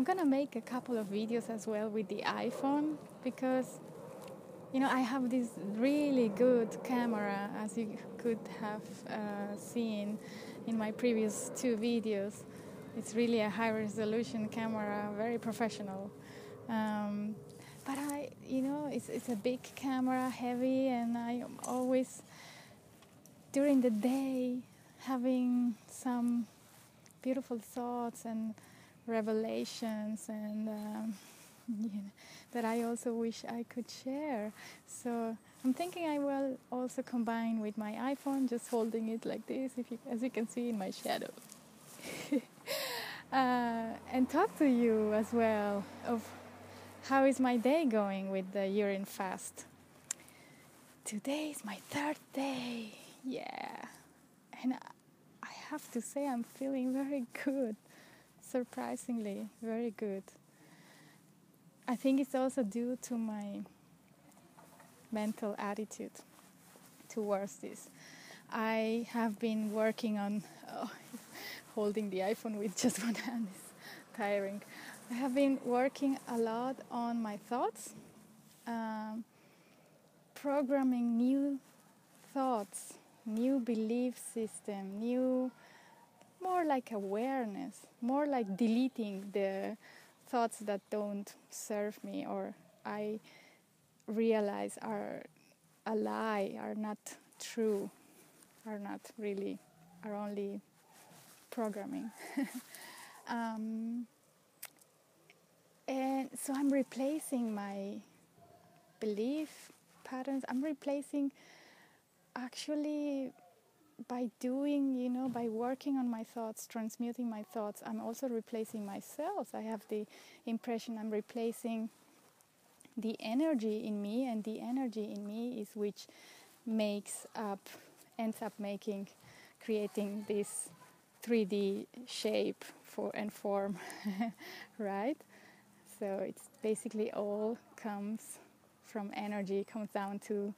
I'm gonna make a couple of videos as well with the iPhone, because I have this really good camera, as you could have seen in my previous two videos. It's really a high resolution camera, very professional. But it's a big camera, heavy, and I am always during the day having some beautiful thoughts and revelations, and that I also wish I could share. So I'm thinking I will also combine with my iPhone, just holding it like this, as you can see in my shadow, and talk to you as well of how is my day going with the urine fast. Today is my third day, and I have to say I'm feeling very good, surprisingly very good. I think it's also due to my mental attitude towards this. I have been working on holding the iPhone with just one hand is tiring. I have been working a lot on my thoughts, programming new thoughts, new belief system, more like awareness, more like deleting the thoughts that don't serve me, or I realize are a lie, are not true, are not really, are only programming. And so I'm replacing my belief patterns. I'm replacing actually by doing, by working on my thoughts, transmuting my thoughts. I'm also replacing myself. I have the impression I'm replacing the energy in me, and the energy in me is which creating this 3D shape and form, right? So it's basically all comes from energy, comes down to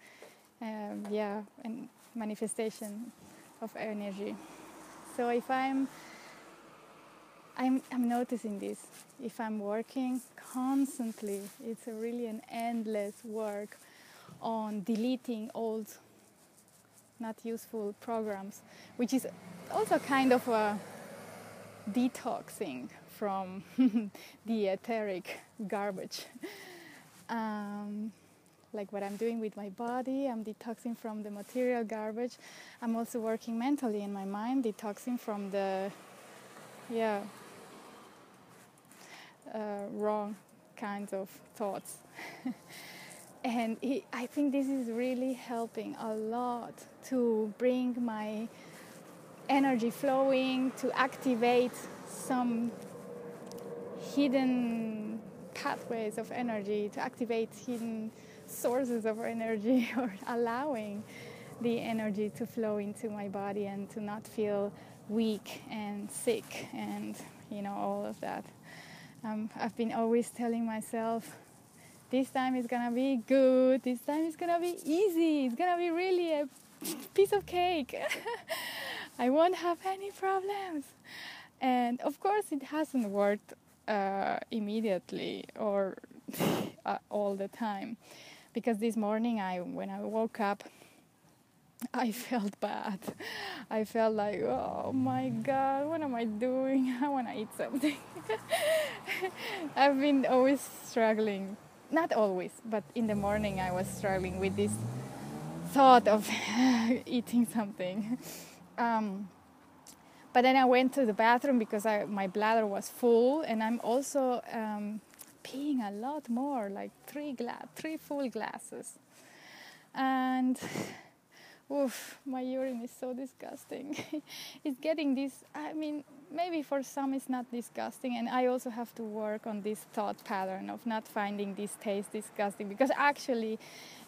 and manifestation of energy. So if I'm noticing this, if I'm working constantly, it's really an endless work on deleting old, not useful programs, which is also kind of a detoxing from the etheric garbage. Like what I'm doing with my body, I'm detoxing from the material garbage. I'm also working mentally in my mind, detoxing from the wrong kinds of thoughts. And I think this is really helping a lot to bring my energy flowing, to activate some hidden pathways of energy, to activate hidden sources of energy, or allowing the energy to flow into my body and to not feel weak and sick and all of that. I've been always telling myself, this time is gonna be good, this time is gonna be easy, it's gonna be really a piece of cake. I won't have any problems. And of course it hasn't worked immediately or all the time, because this morning when I woke up, I felt bad. I felt like, oh my God, what am I doing? I want to eat something. I've been always struggling, not always, but in the morning I was struggling with this thought of eating something. But then I went to the bathroom because my bladder was full, and I'm also peeing a lot more, like three full glasses. And my urine is so disgusting. It's getting this, maybe for some it's not disgusting, and I also have to work on this thought pattern of not finding this taste disgusting, because actually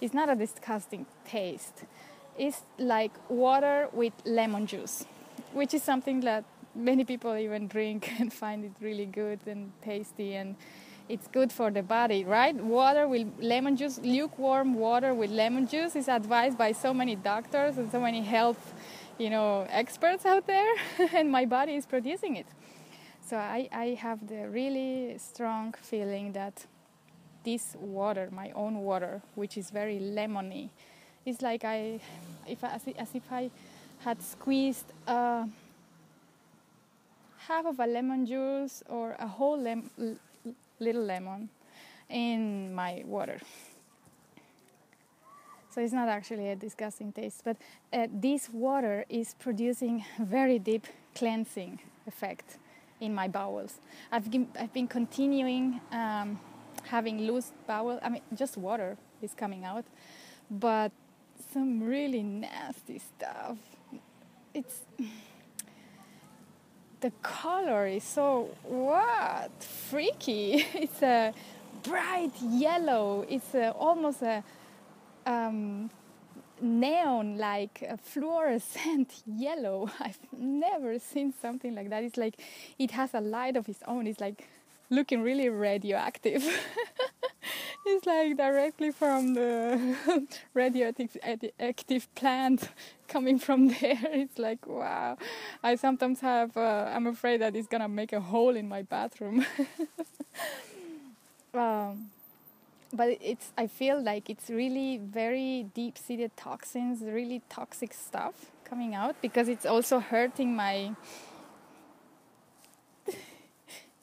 it's not a disgusting taste. It's like water with lemon juice, which is something that many people even drink and find it really good and tasty, and it's good for the body, right? Water with lemon juice, lukewarm water with lemon juice is advised by so many doctors and so many health, experts out there, and my body is producing it. So I have the really strong feeling that this water, my own water, which is very lemony, it's like as if I had squeezed half of a lemon juice or a whole little lemon in my water. So it's not actually a disgusting taste, but this water is producing very deep cleansing effect in my bowels. I've been continuing having loose bowel. I mean, just water is coming out, but some really nasty stuff. It's the color is so freaky. It's a bright yellow. It's almost a neon, like a fluorescent yellow. I've never seen something like that. It's like it has a light of its own. It's like looking really radioactive. It's like directly from the radioactive plant coming from there. It's like, wow. I sometimes have, I'm afraid that it's gonna make a hole in my bathroom. But I feel like it's really very deep-seated toxins, really toxic stuff coming out, because it's also hurting my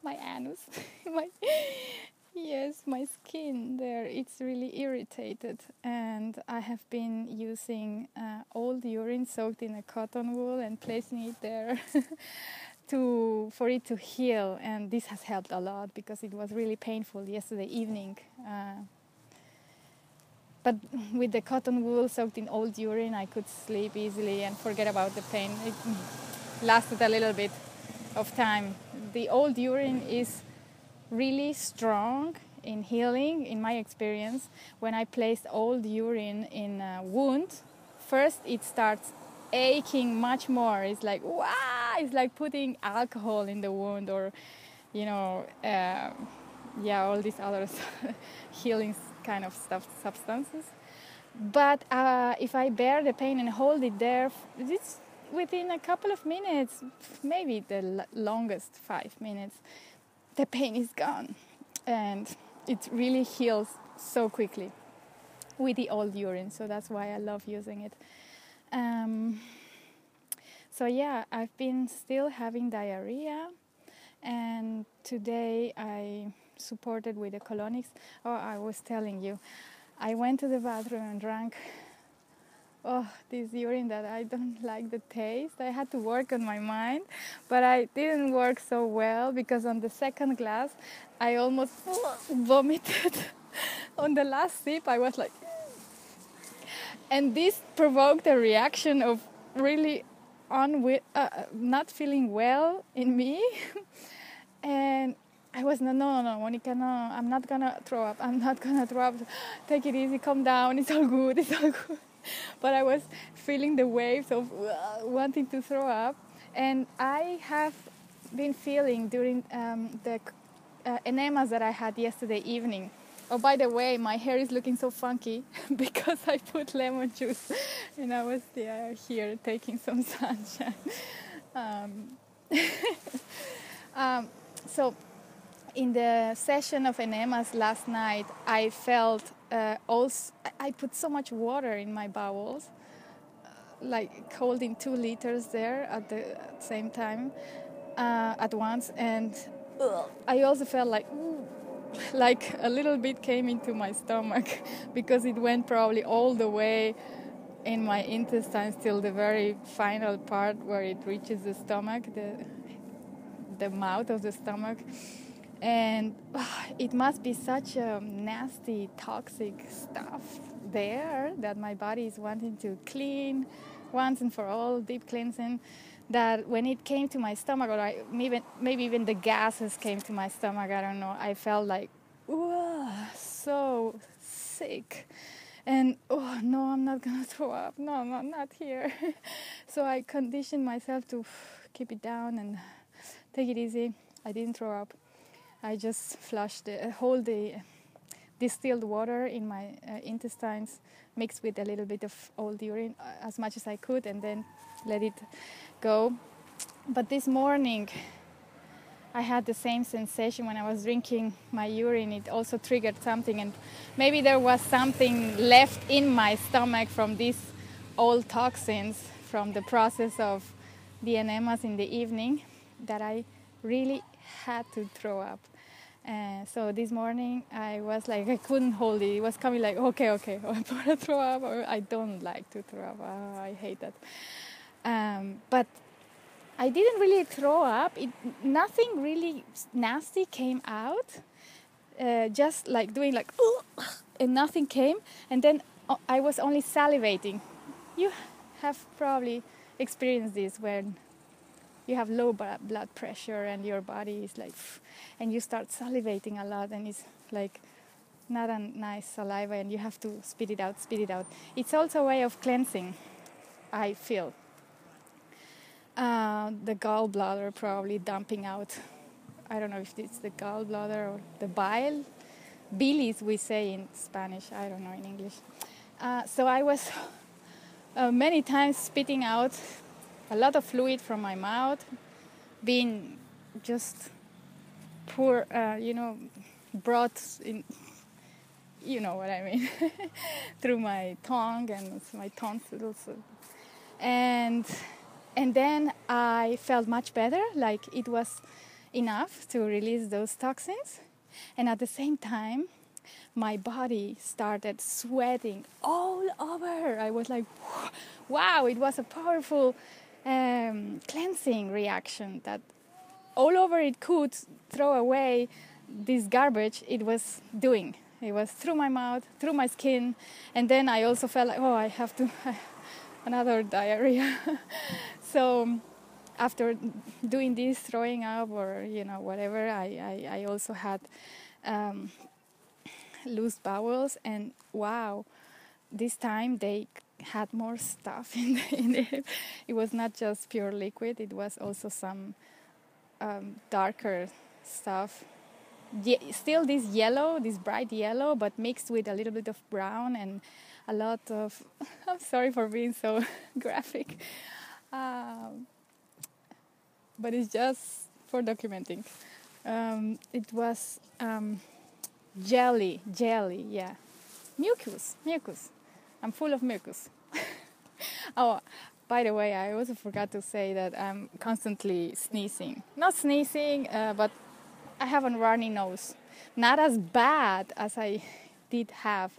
my anus, my skin there. It's really irritated, and I have been using old urine soaked in a cotton wool and placing it there for it to heal, and this has helped a lot because it was really painful yesterday evening. But with the cotton wool soaked in old urine, I could sleep easily and forget about the pain. It lasted a little bit of time. The old urine is really strong in healing, in my experience. When I placed old urine in a wound, first it starts aching much more. It's like, wow! It's like putting alcohol in the wound, or, you know, all these other healing kind of stuff, substances. But if I bear the pain and hold it there, it's within a couple of minutes, maybe the longest 5 minutes, the pain is gone, and it really heals so quickly with the old urine. So that's why I love using it. I've been still having diarrhea, and today I supported with the colonics. Oh, I was telling you, I went to the bathroom and drank this urine that I don't like the taste. I had to work on my mind, but I didn't work so well, because on the second glass I almost vomited. On the last sip I was like... And this provoked a reaction of really not feeling well in me. And I was, no, Monica, no, I'm not gonna throw up. Take it easy, calm down, it's all good. But I was feeling the waves of wanting to throw up, and I have been feeling during the enemas that I had yesterday evening. Oh, by the way, my hair is looking so funky because I put lemon juice, and I was here taking some sunshine. So in the session of enemas last night, I felt I put so much water in my bowels, like holding 2 liters there at the same time, at once, and I also felt like a little bit came into my stomach, because it went probably all the way in my intestines till the very final part where it reaches the stomach, the mouth of the stomach. And it must be such a nasty, toxic stuff there that my body is wanting to clean once and for all, deep cleansing, that when it came to my stomach, or maybe even the gases came to my stomach, I don't know, I felt like, so sick. And, no, I'm not going to throw up. No, not here. So I conditioned myself to keep it down and take it easy. I didn't throw up. I just flushed the distilled water in my intestines, mixed with a little bit of old urine, as much as I could, and then let it go. But this morning I had the same sensation when I was drinking my urine. It also triggered something, and maybe there was something left in my stomach from these old toxins from the process of the enemas in the evening that I really had to throw up. So this morning I was like, I couldn't hold it. It was coming like, okay, I'm gonna throw up, or I don't like to throw up. Oh, I hate that. But I didn't really throw up. Nothing really nasty came out. Just like doing like, and nothing came. And then I was only salivating. You have probably experienced this when you have low blood pressure and your body is like, and you start salivating a lot, and it's like not a nice saliva, and you have to spit it out. It's also a way of cleansing, I feel. The gallbladder probably dumping out. I don't know if it's the gallbladder or the bile. Bilis, we say in Spanish. I don't know in English. So I was many times spitting out a lot of fluid from my mouth, being just poor, brought in, you know what I mean, through my tongue and my tonsils. And then I felt much better, like it was enough to release those toxins. And at the same time, my body started sweating all over. I was like, wow, it was a powerful cleansing reaction that all over it could throw away this garbage it was doing. It was through my mouth, through my skin. And then I also felt like, I have to... another diarrhea. So after doing this, throwing up or whatever, I also had loose bowels, and wow, this time they had more stuff in it. It was not just pure liquid, it was also some darker stuff. Still this yellow, this bright yellow, but mixed with a little bit of brown and a lot of... I'm sorry for being so graphic. But it's just for documenting. It was jelly, yeah. Mucus. I'm full of mucus. Oh, by the way, I also forgot to say that I'm constantly sneezing. Not sneezing, but I have a runny nose. Not as bad as I did have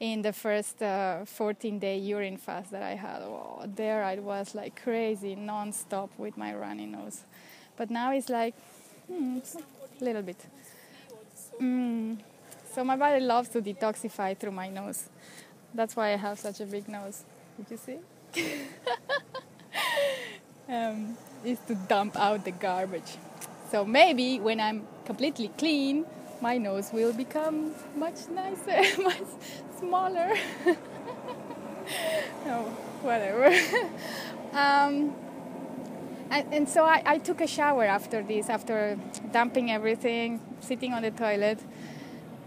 in the first 14-day urine fast that I had. Oh, there I was like crazy, non-stop with my runny nose. But now it's like, it's a little bit. So my body loves to detoxify through my nose. That's why I have such a big nose. Did you see? It's to dump out the garbage. So maybe when I'm completely clean, my nose will become much nicer, much smaller. No, whatever. And so I took a shower after this, after dumping everything, sitting on the toilet.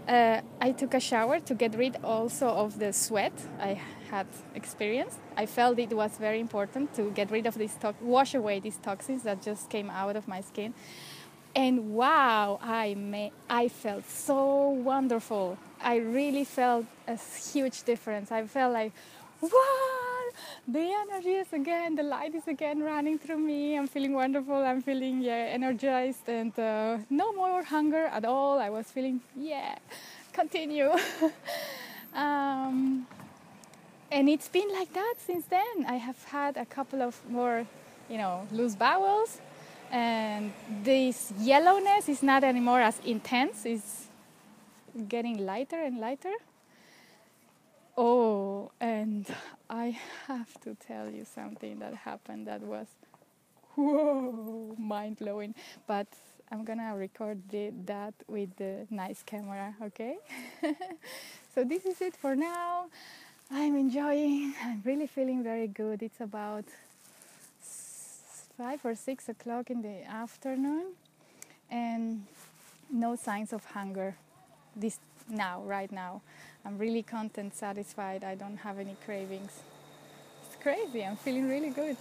I took a shower to get rid also of the sweat I had experienced. I felt it was very important to get rid of these wash away these toxins that just came out of my skin. And wow, I felt so wonderful. I really felt a huge difference. I felt like, wow, the energy is again, the light is again running through me. I'm feeling wonderful. I'm feeling energized and no more hunger at all. I was feeling, continue. And it's been like that since then. I have had a couple of more, loose bowels. And this yellowness is not anymore as intense. It's getting lighter and lighter. Oh, and I have to tell you something that happened that was, mind-blowing. But I'm gonna record that with the nice camera, okay? So this is it for now. I'm enjoying. I'm really feeling very good. It's about 5 or 6 o'clock in the afternoon, and no signs of hunger right now. I'm really content, satisfied. I don't have any cravings. It's crazy. I'm feeling really good.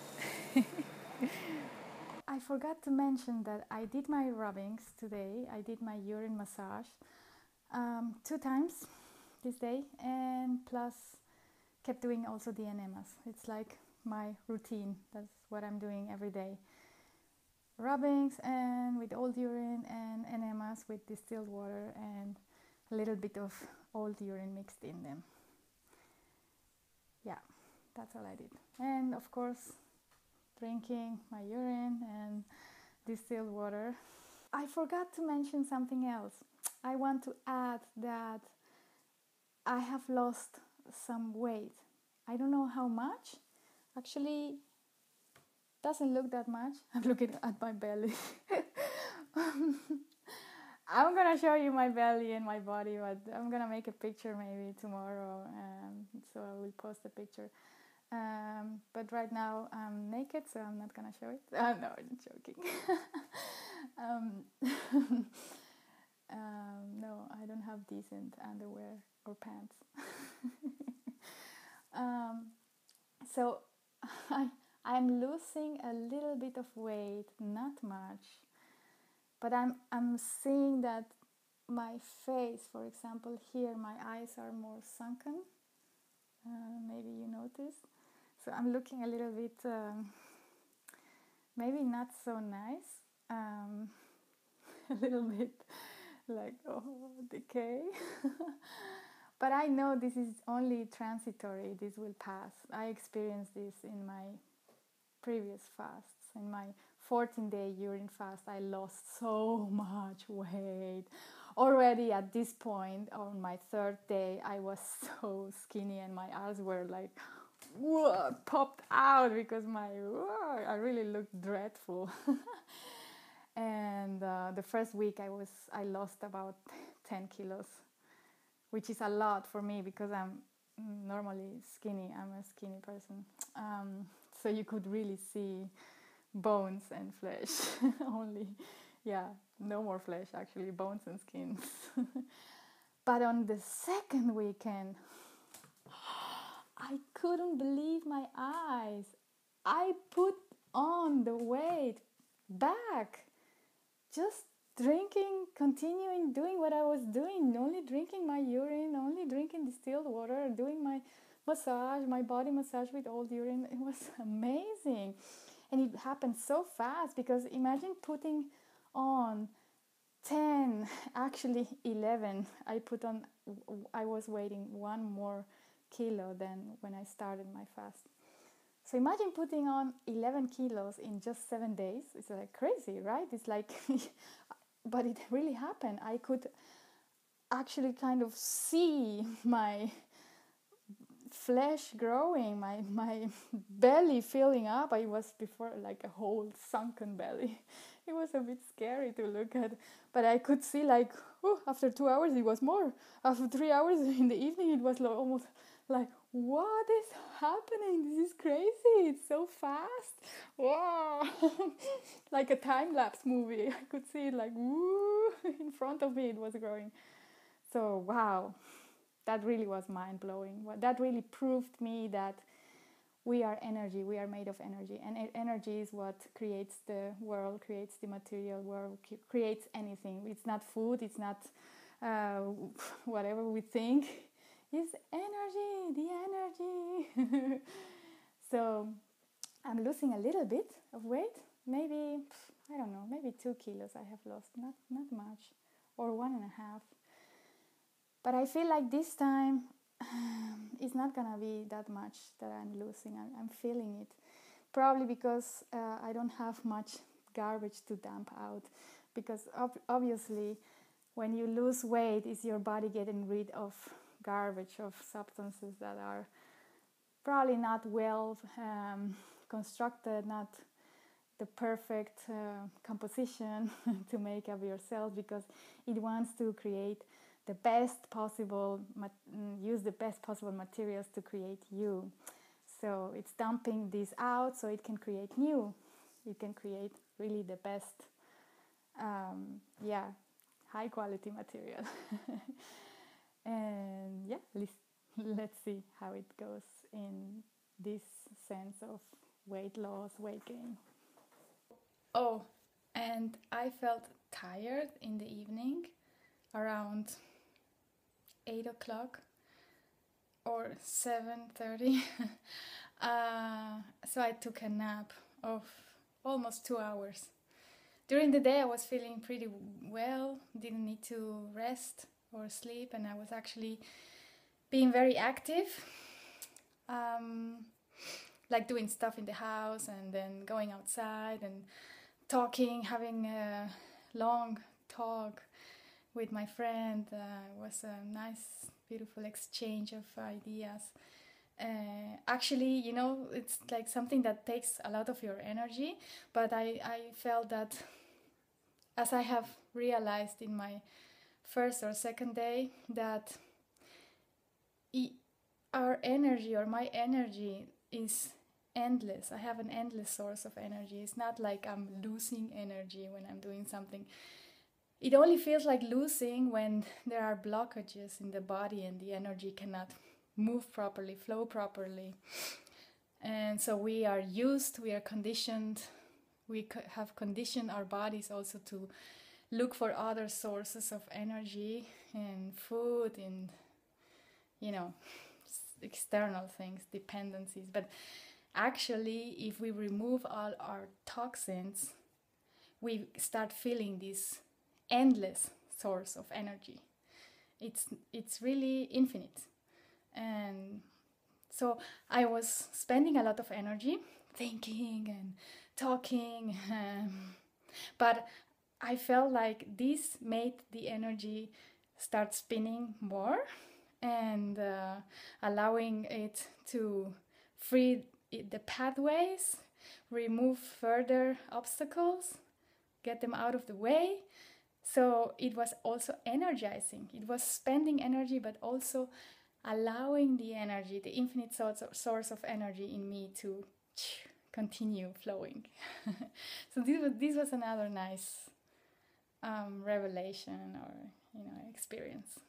I I forgot to mention that I did my rubbings today. I did my urine massage 2 times this day, and plus kept doing also the enemas. It's like my routine. That's what I'm doing every day. Rubbings and with old urine, and enemas with distilled water and a little bit of old urine mixed in them. Yeah, that's all I did. And of course, drinking my urine and distilled water. I forgot to mention something else. I want to add that I have lost some weight. I don't know how much. Actually, doesn't look that much. I'm looking at my belly. I'm gonna show you my belly and my body, but I'm gonna make a picture maybe tomorrow, so I will post a picture. But right now I'm naked, so I'm not gonna show it. No, I'm joking. No, I don't have decent underwear or pants. So I'm losing a little bit of weight, not much, but I'm seeing that my face, for example, here my eyes are more sunken. Maybe you notice. So I'm looking a little bit, maybe not so nice, a little bit like, oh, decay. But I know this is only transitory, this will pass. I experienced this in my previous fasts. In my 14-day urine fast, I lost so much weight. Already at this point, on my 3rd day, I was so skinny and my arms were like, whoa, popped out, because I really looked dreadful. And the first week I lost about 10 kilos, which is a lot for me because I'm normally skinny. I'm a skinny person. So you could really see bones and flesh only. Yeah, no more flesh, actually, bones and skins. But on the 2nd weekend, I couldn't believe my eyes. I put on the weight back. Just drinking, continuing doing what I was doing, only drinking my urine, only drinking distilled water, doing my massage, my body massage with old urine. It was amazing. And it happened so fast, because imagine putting on 10, actually 11. I was weighing 1 more kilo than when I started my fast. So imagine putting on 11 kilos in just 7 days. It's like crazy, right? It's like, but it really happened. I could actually kind of see my flesh growing, my belly filling up. I was before like a whole sunken belly. It was a bit scary to look at, but I could see like, oh, after 2 hours it was more. After 3 hours in the evening it was almost like, what is happening? This is crazy. It's so fast. Wow. Like a time-lapse movie. I could see it like, woo, in front of me it was growing. So, wow. That really was mind-blowing. That really proved me that we are energy, we are made of energy. And energy is what creates the world, creates the material world, creates anything. It's not food, it's not whatever we think. It's energy, the energy. So I'm losing a little bit of weight. Maybe, I don't know, maybe 2 kilos I have lost. Not much, or 1.5. But I feel like this time it's not gonna be that much that I'm losing. I'm feeling it, probably because I don't have much garbage to dump out, because obviously when you lose weight, it's your body getting rid of garbage, of substances that are probably not well constructed, not the perfect composition to make of yourself, because it wants to create the best possible, use the best possible materials to create you. So it's dumping this out so it can create new. It can create really the best, high quality material. And yeah, let's see how it goes in this sense of weight loss, weight gain. Oh, and I felt tired in the evening around 8 o'clock or 7:30. So I took a nap of almost 2 hours. During the day I was feeling pretty well, didn't need to rest or sleep, and I was actually being very active, like doing stuff in the house and then going outside and talking, having a long talk with my friend. It was a nice, beautiful exchange of ideas. Actually, you know, it's like something that takes a lot of your energy, but I felt that, as I have realized in my first or second day, that our energy, or my energy, is endless. I have an endless source of energy. It's not like I'm losing energy when I'm doing something. It only feels like losing when there are blockages in the body and the energy cannot move properly, flow properly. And so we are used, we are conditioned, we have conditioned our bodies also to look for other sources of energy, in food, in, you know, external things, dependencies. But actually, if we remove all our toxins, we start feeling this endless source of energy. It's really infinite. And so I was spending a lot of energy thinking and talking, but I felt like this made the energy start spinning more and allowing it to free the pathways, remove further obstacles, get them out of the way. So it was also energizing. It was spending energy, but also allowing the energy, the infinite source of energy in me, to continue flowing. So this was another nice revelation or, you know, experience.